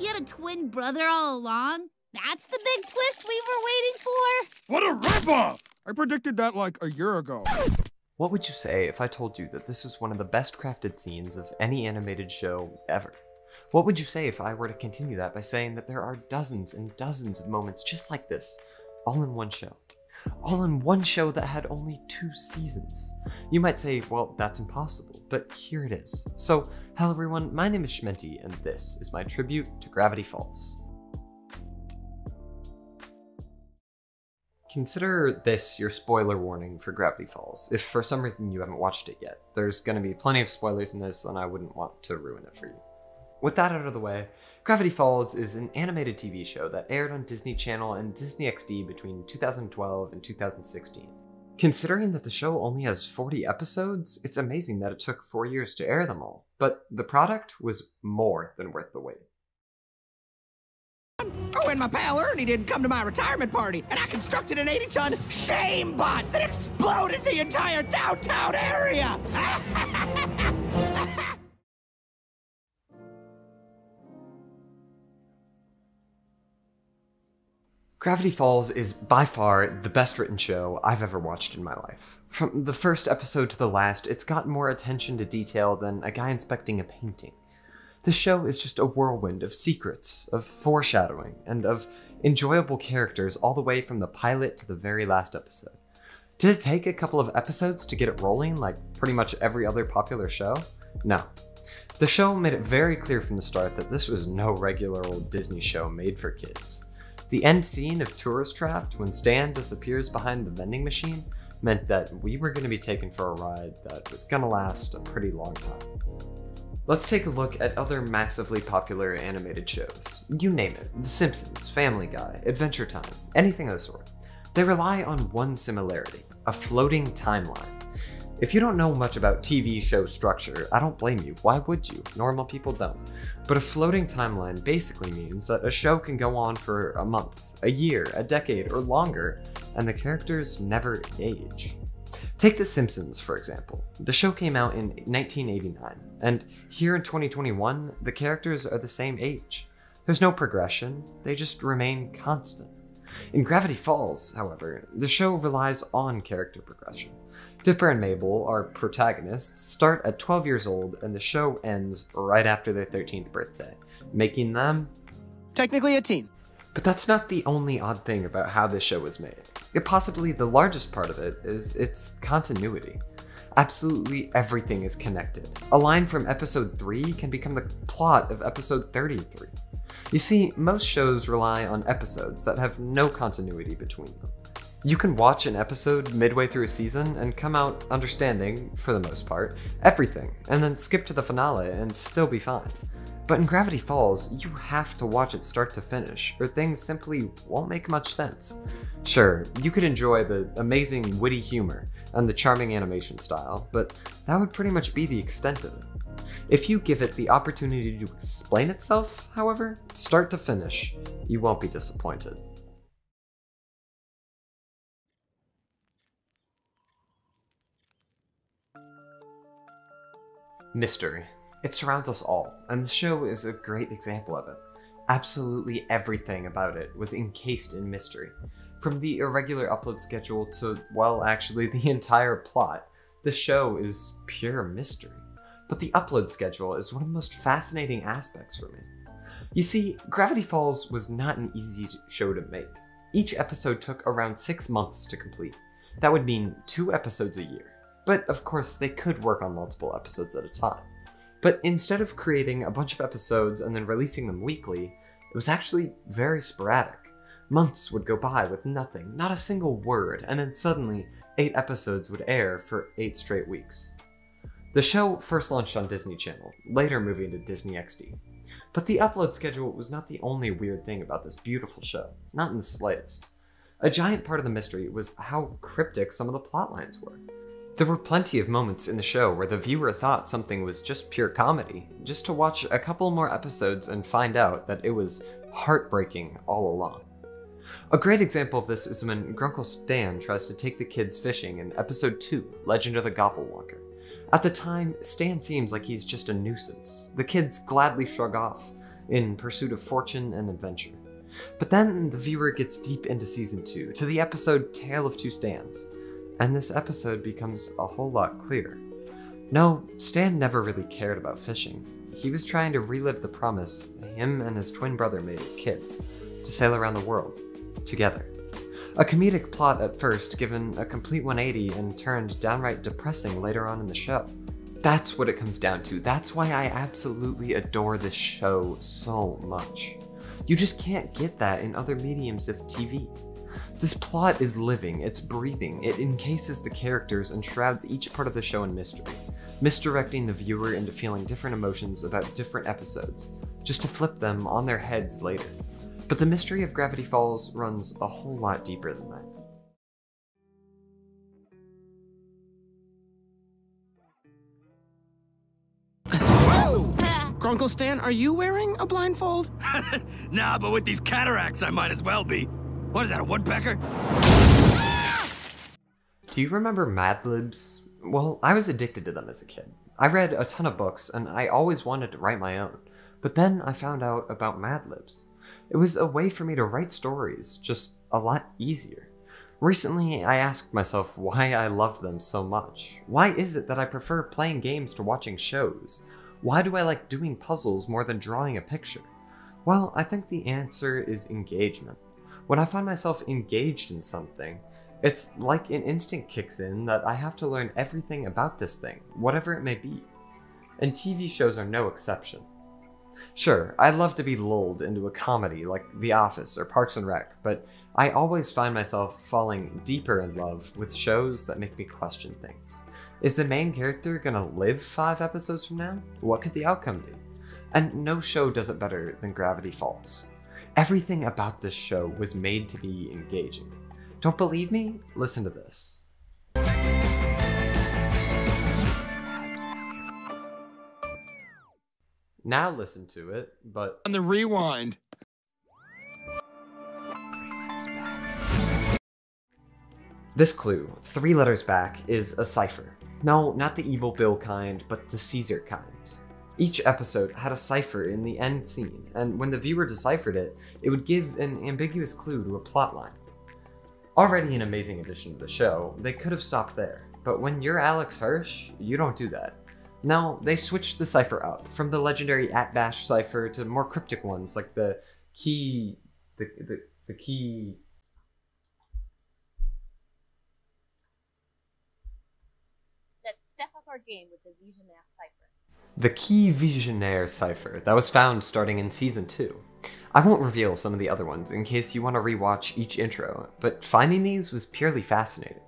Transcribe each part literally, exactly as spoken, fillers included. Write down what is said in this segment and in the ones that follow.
You had a twin brother all along? That's the big twist we were waiting for? What a ripoff! I predicted that like a year ago. What would you say if I told you that this is one of the best crafted scenes of any animated show ever? What would you say if I were to continue that by saying that there are dozens and dozens of moments just like this, all in one show? All in one show that had only two seasons. You might say, well, that's impossible, but here it is. So, hello everyone, my name is Shmenty, and this is my tribute to Gravity Falls. Consider this your spoiler warning for Gravity Falls, if for some reason you haven't watched it yet. There's going to be plenty of spoilers in this, and I wouldn't want to ruin it for you. With that out of the way, Gravity Falls is an animated T V show that aired on Disney Channel and Disney X D between two thousand twelve and two thousand sixteen. Considering that the show only has forty episodes, it's amazing that it took four years to air them all, but the product was more than worth the wait. Oh, and my pal Ernie didn't come to my retirement party, and I constructed an eighty ton shame bot that exploded the entire downtown area! Gravity Falls is by far the best written show I've ever watched in my life. From the first episode to the last, it's got more attention to detail than a guy inspecting a painting. The show is just a whirlwind of secrets, of foreshadowing, and of enjoyable characters all the way from the pilot to the very last episode. Did it take a couple of episodes to get it rolling like pretty much every other popular show? No. The show made it very clear from the start that this was no regular old Disney show made for kids. The end scene of Tourist Trapped, when Stan disappears behind the vending machine, meant that we were going to be taken for a ride that was going to last a pretty long time. Let's take a look at other massively popular animated shows. You name it, The Simpsons, Family Guy, Adventure Time, anything of the sort. They rely on one similarity, a floating timeline. If you don't know much about T V show structure, I don't blame you. Why would you? Normal people don't. But a floating timeline basically means that a show can go on for a month, a year, a decade, or longer, and the characters never age. Take The Simpsons, for example. The show came out in nineteen eighty-nine, and here in twenty twenty-one, the characters are the same age. There's no progression, they just remain constant. In Gravity Falls, however, the show relies on character progression. Dipper and Mabel, our protagonists, start at twelve years old, and the show ends right after their thirteenth birthday, making them technically a teen. But that's not the only odd thing about how this show was made. It possibly the largest part of it is its continuity. Absolutely everything is connected. A line from episode three can become the plot of episode thirty-three. You see, most shows rely on episodes that have no continuity between them. You can watch an episode midway through a season and come out understanding, for the most part, everything, and then skip to the finale and still be fine. But in Gravity Falls, you have to watch it start to finish, or things simply won't make much sense. Sure, you could enjoy the amazing witty humor and the charming animation style, but that would pretty much be the extent of it. If you give it the opportunity to explain itself, however, start to finish, you won't be disappointed. Mystery. It surrounds us all, and the show is a great example of it. Absolutely everything about it was encased in mystery. From the irregular upload schedule to, well, actually the entire plot, the show is pure mystery. But the upload schedule is one of the most fascinating aspects for me. You see, Gravity Falls was not an easy show to make. Each episode took around six months to complete. That would mean two episodes a year. But of course, they could work on multiple episodes at a time. But instead of creating a bunch of episodes and then releasing them weekly, it was actually very sporadic. Months would go by with nothing, not a single word, and then suddenly, eight episodes would air for eight straight weeks. The show first launched on Disney Channel, later moving to Disney X D. But the upload schedule was not the only weird thing about this beautiful show, not in the slightest. A giant part of the mystery was how cryptic some of the plotlines were. There were plenty of moments in the show where the viewer thought something was just pure comedy, just to watch a couple more episodes and find out that it was heartbreaking all along. A great example of this is when Grunkle Stan tries to take the kids fishing in episode two, Legend of the Gobblewalker. At the time, Stan seems like he's just a nuisance. The kids gladly shrug off, in pursuit of fortune and adventure. But then the viewer gets deep into season two, to the episode Tale of Two Stans, and this episode becomes a whole lot clearer. No, Stan never really cared about fishing. He was trying to relive the promise him and his twin brother made as kids, to sail around the world, together. A comedic plot at first, given a complete one eighty and turned downright depressing later on in the show. That's what it comes down to. That's why I absolutely adore this show so much. You just can't get that in other mediums of T V. This plot is living, it's breathing, it encases the characters and shrouds each part of the show in mystery, misdirecting the viewer into feeling different emotions about different episodes, just to flip them on their heads later. But the mystery of Gravity Falls runs a whole lot deeper than that. Grunkle Stan, are you wearing a blindfold? Nah, but with these cataracts, I might as well be. What is that, a woodpecker? Ah! Do you remember Mad Libs? Well, I was addicted to them as a kid. I read a ton of books, and I always wanted to write my own. But then I found out about Mad Libs. It was a way for me to write stories, just a lot easier. Recently, I asked myself why I love them so much. Why is it that I prefer playing games to watching shows? Why do I like doing puzzles more than drawing a picture? Well, I think the answer is engagement. When I find myself engaged in something, it's like an instinct kicks in that I have to learn everything about this thing, whatever it may be. And T V shows are no exception. Sure, I love to be lulled into a comedy like The Office or Parks and Rec, but I always find myself falling deeper in love with shows that make me question things. Is the main character gonna live five episodes from now? What could the outcome be? And no show does it better than Gravity Falls. Everything about this show was made to be engaging. Don't believe me? Listen to this. Now listen to it, but on the rewind. This clue, three letters back, is a cipher. No, not the evil Bill kind, but the Caesar kind. Each episode had a cipher in the end scene, and when the viewer deciphered it, it would give an ambiguous clue to a plotline. Already an amazing addition to the show, they could have stopped there, but when you're Alex Hirsch, you don't do that. No, they switched the cipher up, from the legendary At-Bash cipher to more cryptic ones like the key... the, the, the key... Let's step up our game with the Vigenère Cypher. The key Vigenère Cypher that was found starting in season two. I won't reveal some of the other ones in case you want to rewatch each intro, but finding these was purely fascinating.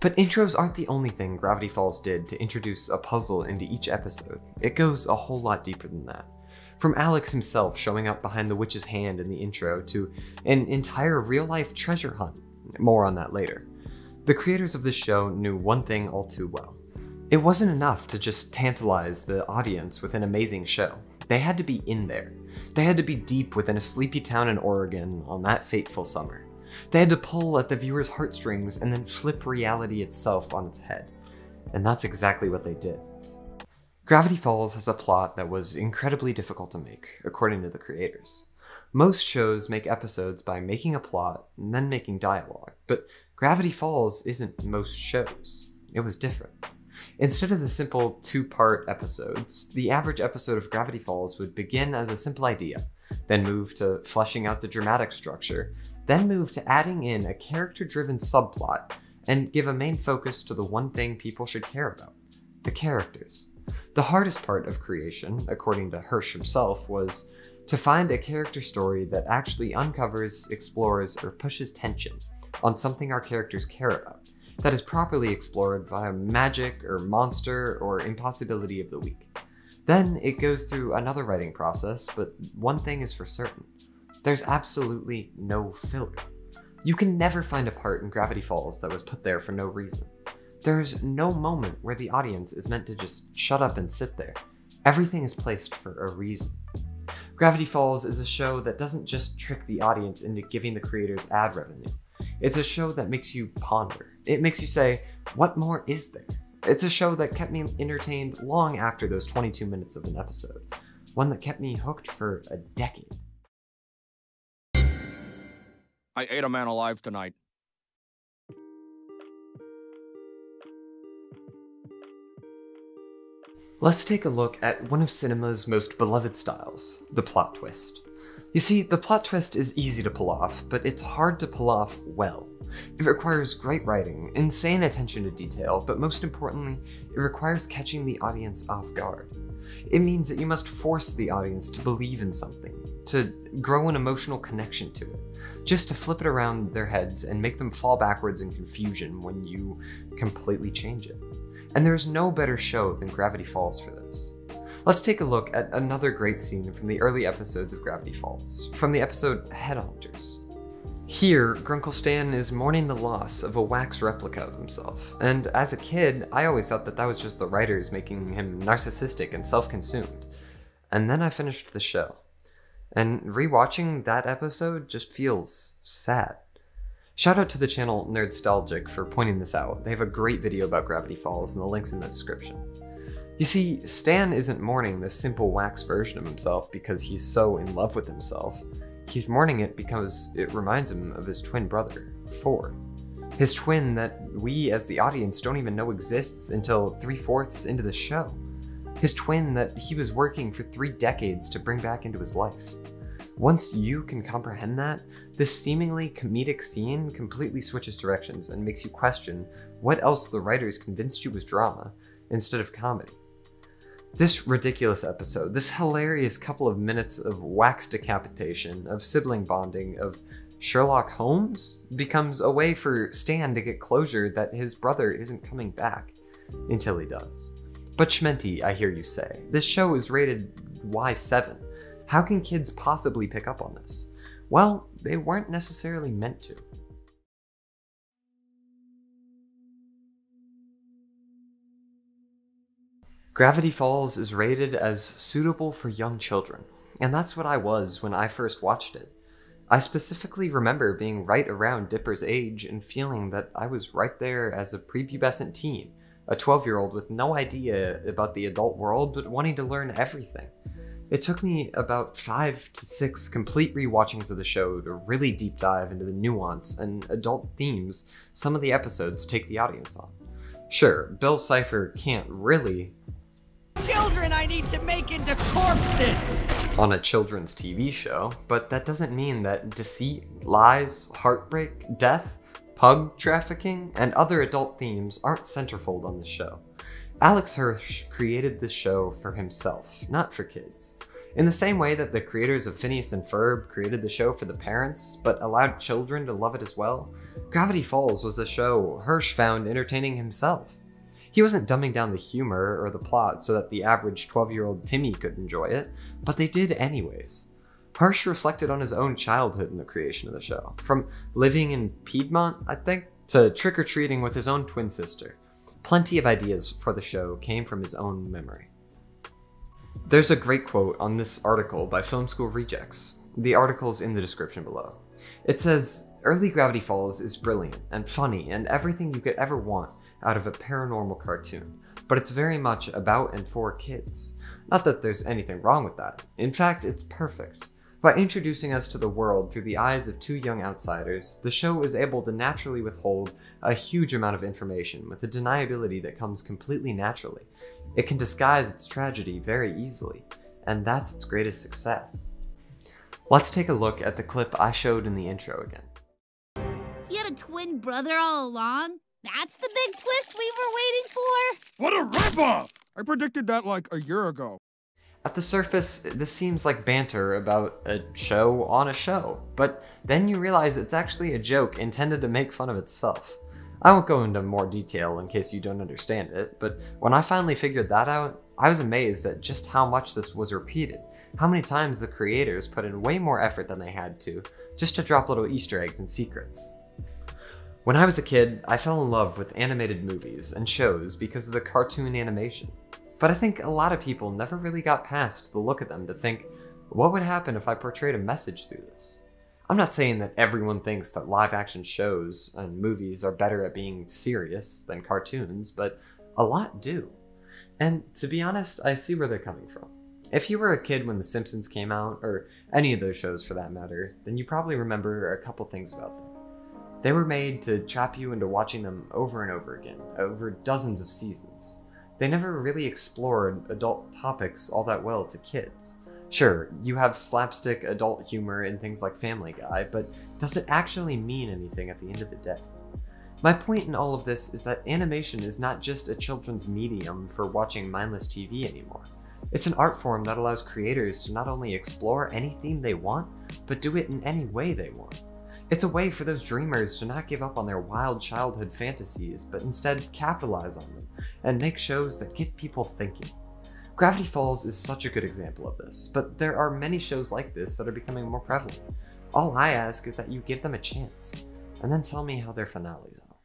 But intros aren't the only thing Gravity Falls did to introduce a puzzle into each episode. It goes a whole lot deeper than that. From Alex himself showing up behind the witch's hand in the intro to an entire real-life treasure hunt. More on that later. The creators of this show knew one thing all too well. It wasn't enough to just tantalize the audience with an amazing show. They had to be in there. They had to be deep within a sleepy town in Oregon on that fateful summer. They had to pull at the viewer's heartstrings and then flip reality itself on its head. And that's exactly what they did. Gravity Falls has a plot that was incredibly difficult to make, according to the creators. Most shows make episodes by making a plot and then making dialogue, but Gravity Falls isn't most shows. It was different. Instead of the simple two-part episodes, the average episode of Gravity Falls would begin as a simple idea, then move to fleshing out the dramatic structure, then move to adding in a character-driven subplot and give a main focus to the one thing people should care about, the characters. The hardest part of creation, according to Hirsch himself, was to find a character story that actually uncovers, explores, or pushes tension on something our characters care about, that is properly explored via magic or monster or impossibility of the week. Then it goes through another writing process, but one thing is for certain. There's absolutely no filler. You can never find a part in Gravity Falls that was put there for no reason. There's no moment where the audience is meant to just shut up and sit there. Everything is placed for a reason. Gravity Falls is a show that doesn't just trick the audience into giving the creators ad revenue. It's a show that makes you ponder. It makes you say, what more is there? It's a show that kept me entertained long after those twenty-two minutes of an episode. one that kept me hooked for a decade. I ate a man alive tonight. Let's take a look at one of cinema's most beloved styles, the plot twist. You see, the plot twist is easy to pull off, but it's hard to pull off well. It requires great writing, insane attention to detail, but most importantly, it requires catching the audience off guard. It means that you must force the audience to believe in something, to grow an emotional connection to it, just to flip it around their heads and make them fall backwards in confusion when you completely change it. And there is no better show than Gravity Falls for this. Let's take a look at another great scene from the early episodes of Gravity Falls, from the episode Headhunters. Here, Grunkle Stan is mourning the loss of a wax replica of himself, and as a kid, I always thought that that was just the writers making him narcissistic and self-consumed. And then I finished the show, and rewatching that episode just feels sad. Shout out to the channel Nerdstalgic for pointing this out. They have a great video about Gravity Falls and the link's in the description. You see, Stan isn't mourning this simple wax version of himself because he's so in love with himself. He's mourning it because it reminds him of his twin brother, Ford. His twin that we as the audience don't even know exists until three-fourths into the show. His twin that he was working for three decades to bring back into his life. Once you can comprehend that, this seemingly comedic scene completely switches directions and makes you question what else the writers convinced you was drama instead of comedy. This ridiculous episode, this hilarious couple of minutes of wax decapitation, of sibling bonding, of Sherlock Holmes, becomes a way for Stan to get closure that his brother isn't coming back until he does. But Shmenty, I hear you say, this show is rated Y seven. How can kids possibly pick up on this? Well, they weren't necessarily meant to. Gravity Falls is rated as suitable for young children, and that's what I was when I first watched it. I specifically remember being right around Dipper's age and feeling that I was right there as a prepubescent teen, a twelve-year-old with no idea about the adult world but wanting to learn everything. It took me about five to six complete rewatchings of the show to really deep dive into the nuance and adult themes some of the episodes take the audience on. Sure, Bill Cipher can't really children I need to make into corpses on a children's T V show, but that doesn't mean that deceit, lies, heartbreak, death, pug trafficking, and other adult themes aren't centerfold on this show. Alex Hirsch created this show for himself, not for kids. In the same way that the creators of Phineas and Ferb created the show for the parents, but allowed children to love it as well, Gravity Falls was a show Hirsch found entertaining himself. He wasn't dumbing down the humor or the plot so that the average twelve-year-old Timmy could enjoy it, but they did anyways. Hirsch reflected on his own childhood in the creation of the show, from living in Piedmont, I think, to trick-or-treating with his own twin sister. Plenty of ideas for the show came from his own memory. There's a great quote on this article by Film School Rejects. The article's in the description below. It says, "Early Gravity Falls is brilliant and funny and everything you could ever want out of a paranormal cartoon, but it's very much about and for kids. Not that there's anything wrong with that. In fact, it's perfect. By introducing us to the world through the eyes of two young outsiders, the show is able to naturally withhold a huge amount of information with the deniability that comes completely naturally. It can disguise its tragedy very easily, and that's its greatest success." Let's take a look at the clip I showed in the intro again. You had a twin brother all along? That's the big twist we were waiting for? What a ripoff! I predicted that like a year ago. At the surface, this seems like banter about a show on a show, but then you realize it's actually a joke intended to make fun of itself. I won't go into more detail in case you don't understand it, but when I finally figured that out, I was amazed at just how much this was repeated, how many times the creators put in way more effort than they had to, just to drop little Easter eggs and secrets. When I was a kid, I fell in love with animated movies and shows because of the cartoon animation. But I think a lot of people never really got past the look at them to think, what would happen if I portrayed a message through this? I'm not saying that everyone thinks that live-action shows and movies are better at being serious than cartoons, but a lot do. And to be honest, I see where they're coming from. If you were a kid when The Simpsons came out, or any of those shows for that matter, then you probably remember a couple things about them. They were made to trap you into watching them over and over again, over dozens of seasons. They never really explored adult topics all that well to kids. Sure, you have slapstick adult humor in things like Family Guy, but does it actually mean anything at the end of the day? My point in all of this is that animation is not just a children's medium for watching mindless T V anymore. It's an art form that allows creators to not only explore any theme they want, but do it in any way they want. It's a way for those dreamers to not give up on their wild childhood fantasies, but instead capitalize on them and make shows that get people thinking. Gravity Falls is such a good example of this, but there are many shows like this that are becoming more prevalent. All I ask is that you give them a chance, and then tell me how their finales are.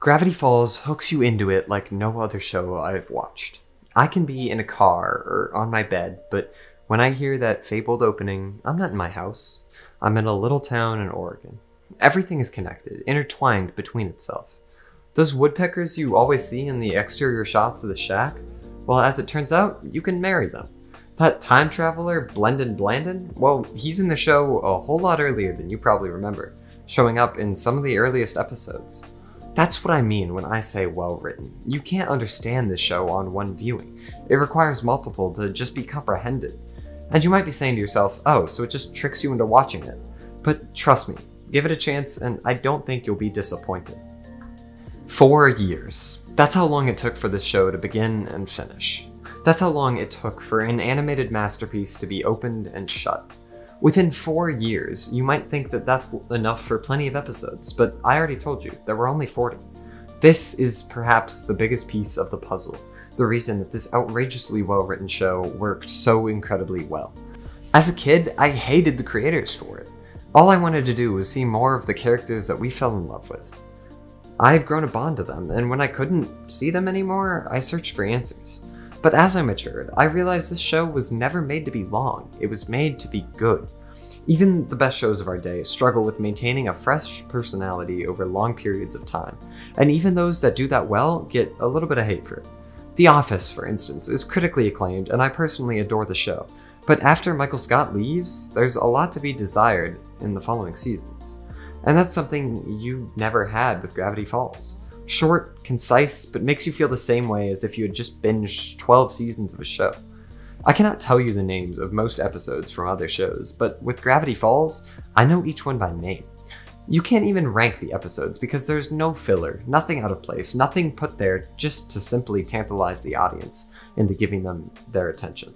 Gravity Falls hooks you into it like no other show I've watched. I can be in a car or on my bed, but when I hear that fabled opening, I'm not in my house. I'm in a little town in Oregon. Everything is connected, intertwined between itself. Those woodpeckers you always see in the exterior shots of the shack? Well, as it turns out, you can marry them. That time traveler, Blendin Blandin? Well, he's in the show a whole lot earlier than you probably remember, showing up in some of the earliest episodes. That's what I mean when I say well written. You can't understand this show on one viewing. It requires multiple to just be comprehended. And you might be saying to yourself, oh, so it just tricks you into watching it. But trust me, give it a chance and I don't think you'll be disappointed. Four years. That's how long it took for this show to begin and finish. That's how long it took for an animated masterpiece to be opened and shut. Within four years, you might think that that's enough for plenty of episodes, but I already told you, there were only forty. This is perhaps the biggest piece of the puzzle, the reason that this outrageously well-written show worked so incredibly well. As a kid, I hated the creators for it. All I wanted to do was see more of the characters that we fell in love with. I've grown a bond to them, and when I couldn't see them anymore, I searched for answers. But as I matured, I realized this show was never made to be long, it was made to be good. Even the best shows of our day struggle with maintaining a fresh personality over long periods of time, and even those that do that well get a little bit of hate for it. The Office, for instance, is critically acclaimed, and I personally adore the show, but after Michael Scott leaves, there's a lot to be desired in the following seasons. And that's something you never had with Gravity Falls. Short, concise, but makes you feel the same way as if you had just binged twelve seasons of a show. I cannot tell you the names of most episodes from other shows, but with Gravity Falls, I know each one by name. You can't even rank the episodes because there's no filler, nothing out of place, nothing put there just to simply tantalize the audience into giving them their attention.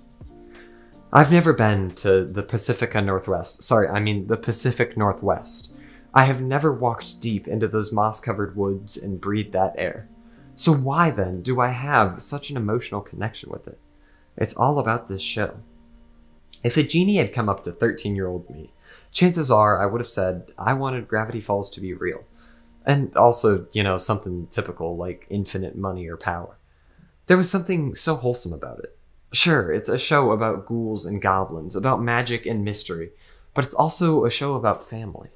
I've never been to the Pacifica Northwest, sorry, I mean the Pacific Northwest. I have never walked deep into those moss-covered woods and breathed that air. So why then do I have such an emotional connection with it? It's all about this show. If a genie had come up to thirteen-year-old me, chances are I would have said I wanted Gravity Falls to be real. And also, you know, something typical like infinite money or power. There was something so wholesome about it. Sure, it's a show about ghouls and goblins, about magic and mystery, but it's also a show about family.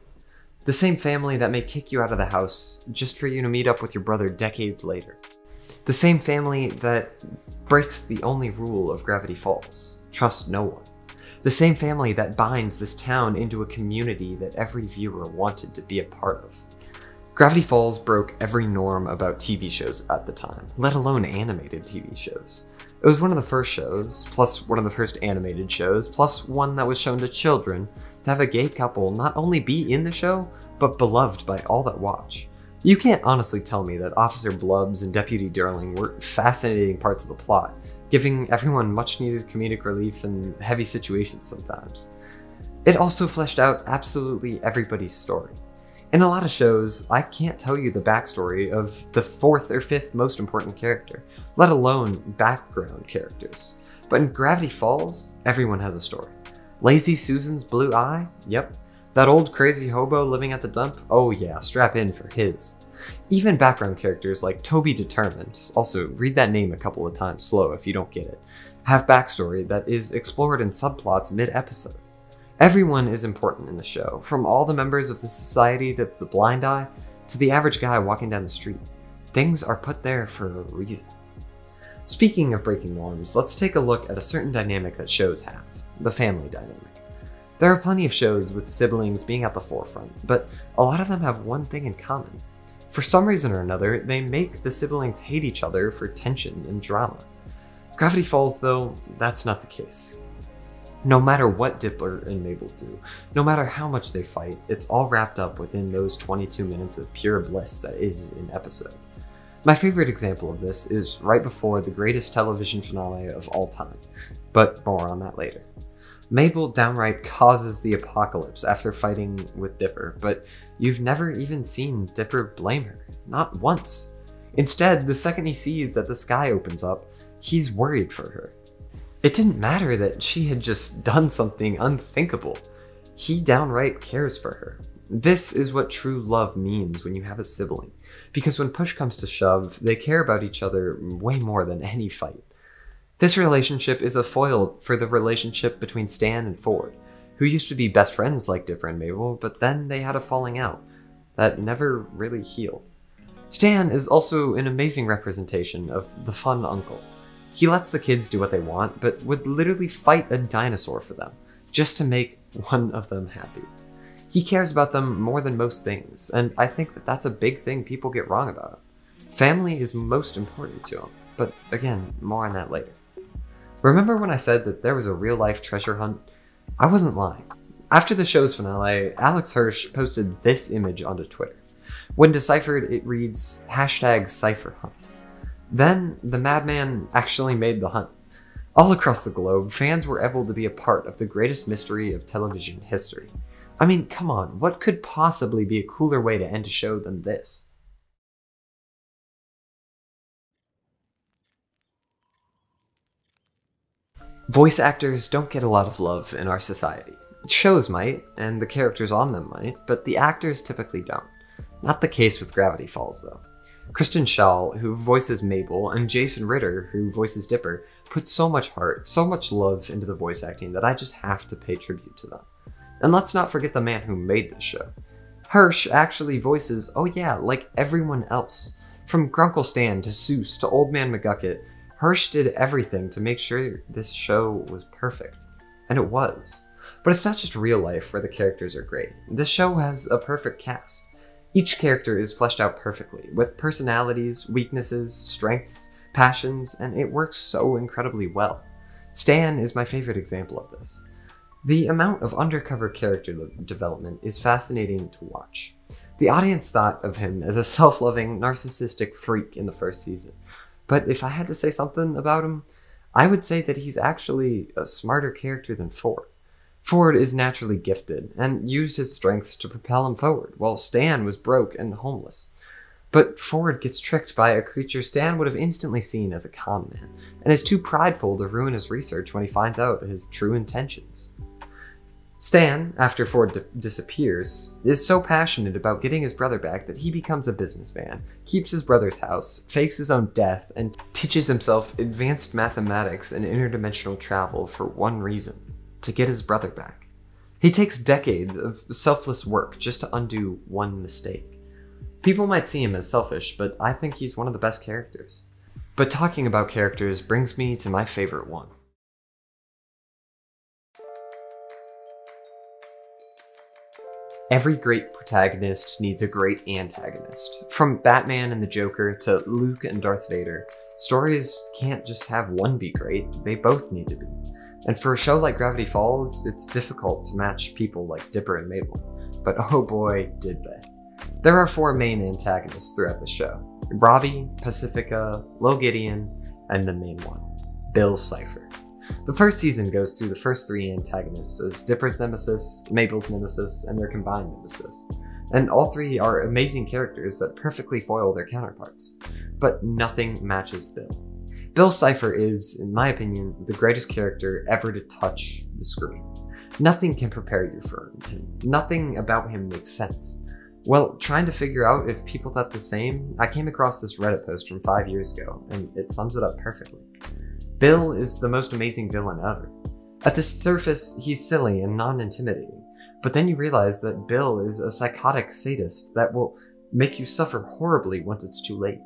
The same family that may kick you out of the house just for you to meet up with your brother decades later. The same family that breaks the only rule of Gravity Falls, trust no one. The same family that binds this town into a community that every viewer wanted to be a part of. Gravity Falls broke every norm about T V shows at the time, let alone animated T V shows. It was one of the first shows, plus one of the first animated shows, plus one that was shown to children, to have a gay couple not only be in the show, but beloved by all that watch. You can't honestly tell me that Officer Blubbs and Deputy Darling weren't fascinating parts of the plot, giving everyone much needed comedic relief in heavy situations sometimes. It also fleshed out absolutely everybody's story. In a lot of shows, I can't tell you the backstory of the fourth or fifth most important character, let alone background characters. But in Gravity Falls, everyone has a story. Lazy Susan's blue eye? Yep. That old crazy hobo living at the dump? Oh yeah, strap in for his. Even background characters like Toby Determined, also read that name a couple of times slow if you don't get it, have backstory that is explored in subplots mid-episode. Everyone is important in the show, from all the members of the society to the blind eye, to the average guy walking down the street. Things are put there for a reason. Speaking of breaking norms, let's take a look at a certain dynamic that shows have, the family dynamic. There are plenty of shows with siblings being at the forefront, but a lot of them have one thing in common. For some reason or another, they make the siblings hate each other for tension and drama. Gravity Falls, though, that's not the case. No matter what Dipper and Mabel do, no matter how much they fight, it's all wrapped up within those twenty-two minutes of pure bliss that is an episode. My favorite example of this is right before the greatest television finale of all time, but more on that later. Mabel downright causes the apocalypse after fighting with Dipper, but you've never even seen Dipper blame her, not once. Instead, the second he sees that the sky opens up, he's worried for her. It didn't matter that she had just done something unthinkable. He downright cares for her. This is what true love means when you have a sibling, because when push comes to shove, they care about each other way more than any fight. This relationship is a foil for the relationship between Stan and Ford, who used to be best friends like Dipper and Mabel, but then they had a falling out that never really healed. Stan is also an amazing representation of the fun uncle. He lets the kids do what they want, but would literally fight a dinosaur for them, just to make one of them happy. He cares about them more than most things, and I think that that's a big thing people get wrong about. Family is most important to him, but again, more on that later. Remember when I said that there was a real-life treasure hunt? I wasn't lying. After the show's finale, Alex Hirsch posted this image onto Twitter. When deciphered, it reads, hashtag Cypher Hunt. Then, the madman actually made the hunt. All across the globe, fans were able to be a part of the greatest mystery of television history. I mean, come on, what could possibly be a cooler way to end a show than this? Voice actors don't get a lot of love in our society. Shows might, and the characters on them might, but the actors typically don't. Not the case with Gravity Falls, though. Kristen Schaal, who voices Mabel, and Jason Ritter, who voices Dipper, put so much heart, so much love into the voice acting that I just have to pay tribute to them. And let's not forget the man who made this show. Hirsch actually voices, oh yeah, like everyone else. From Grunkle Stan to Soos to Old Man McGucket, Hirsch did everything to make sure this show was perfect. And it was. But it's not just real life where the characters are great. This show has a perfect cast. Each character is fleshed out perfectly, with personalities, weaknesses, strengths, passions, and it works so incredibly well. Stan is my favorite example of this. The amount of undercover character development is fascinating to watch. The audience thought of him as a self-loving, narcissistic freak in the first season, but if I had to say something about him, I would say that he's actually a smarter character than Ford. Ford is naturally gifted, and used his strengths to propel him forward, while Stan was broke and homeless. But Ford gets tricked by a creature Stan would have instantly seen as a con man, and is too prideful to ruin his research when he finds out his true intentions. Stan, after Ford disappears, is so passionate about getting his brother back that he becomes a businessman, keeps his brother's house, fakes his own death, and teaches himself advanced mathematics and interdimensional travel for one reason. To get his brother back. He takes decades of selfless work just to undo one mistake. People might see him as selfish, but I think he's one of the best characters. But talking about characters brings me to my favorite one. Every great protagonist needs a great antagonist. From Batman and the Joker to Luke and Darth Vader, stories can't just have one be great, they both need to be. And for a show like Gravity Falls, it's difficult to match people like Dipper and Mabel, but oh boy, did they. There are four main antagonists throughout the show: Robbie, Pacifica, Lil Gideon, and the main one, Bill Cipher. The first season goes through the first three antagonists as Dipper's nemesis, Mabel's nemesis, and their combined nemesis. And all three are amazing characters that perfectly foil their counterparts, but nothing matches Bill. Bill Cipher is, in my opinion, the greatest character ever to touch the screen. Nothing can prepare you for him. Nothing about him makes sense. Well, trying to figure out if people thought the same, I came across this Reddit post from five years ago, and it sums it up perfectly. Bill is the most amazing villain ever. At the surface, he's silly and non-intimidating, but then you realize that Bill is a psychotic sadist that will make you suffer horribly once it's too late.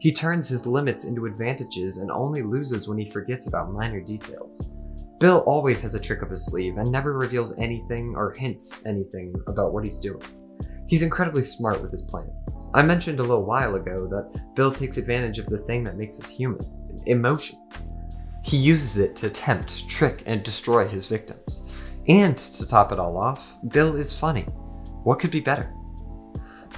He turns his limits into advantages and only loses when he forgets about minor details. Bill always has a trick up his sleeve and never reveals anything or hints anything about what he's doing. He's incredibly smart with his plans. I mentioned a little while ago that Bill takes advantage of the thing that makes us human, emotion. He uses it to tempt, trick, and destroy his victims. And to top it all off, Bill is funny. What could be better?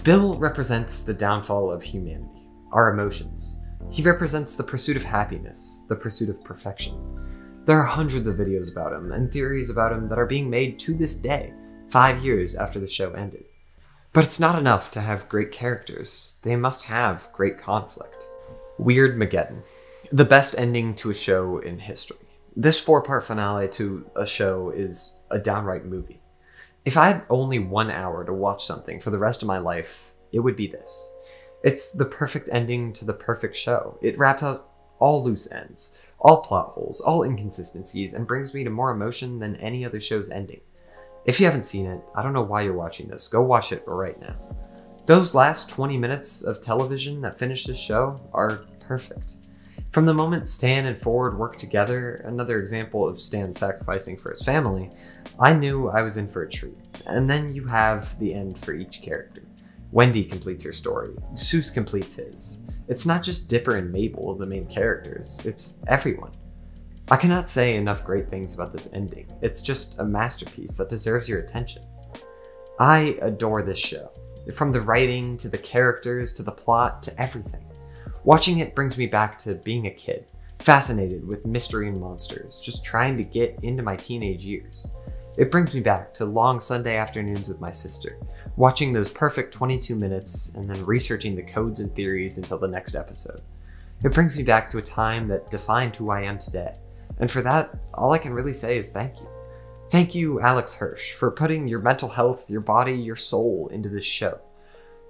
Bill represents the downfall of humanity, our emotions. He represents the pursuit of happiness, the pursuit of perfection. There are hundreds of videos about him and theories about him that are being made to this day, five years after the show ended. But it's not enough to have great characters. They must have great conflict. Weird Mageddon, the best ending to a show in history. This four-part finale to a show is a downright movie. If I had only one hour to watch something for the rest of my life, it would be this. It's the perfect ending to the perfect show. It wraps up all loose ends, all plot holes, all inconsistencies, and brings me to more emotion than any other show's ending. If you haven't seen it, I don't know why you're watching this. Go watch it right now. Those last twenty minutes of television that finish this show are perfect. From the moment Stan and Ford work together, another example of Stan sacrificing for his family, I knew I was in for a treat. And then you have the end for each character. Wendy completes her story. Soos completes his. It's not just Dipper and Mabel, the main characters. It's everyone. I cannot say enough great things about this ending. It's just a masterpiece that deserves your attention. I adore this show. From the writing, to the characters, to the plot, to everything. Watching it brings me back to being a kid, fascinated with mystery and monsters, just trying to get into my teenage years. It brings me back to long Sunday afternoons with my sister, watching those perfect twenty-two minutes and then researching the codes and theories until the next episode. It brings me back to a time that defined who I am today. And for that, all I can really say is thank you. Thank you, Alex Hirsch, for putting your mental health, your body, your soul into this show.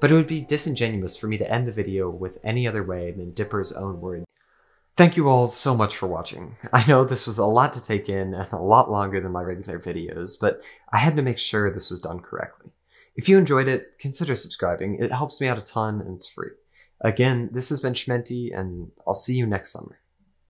But it would be disingenuous for me to end the video with any other way than Dipper's own words. Thank you all so much for watching. I know this was a lot to take in and a lot longer than my regular videos, but I had to make sure this was done correctly. If you enjoyed it, consider subscribing. It helps me out a ton and it's free. Again, this has been Shmenty, and I'll see you next summer.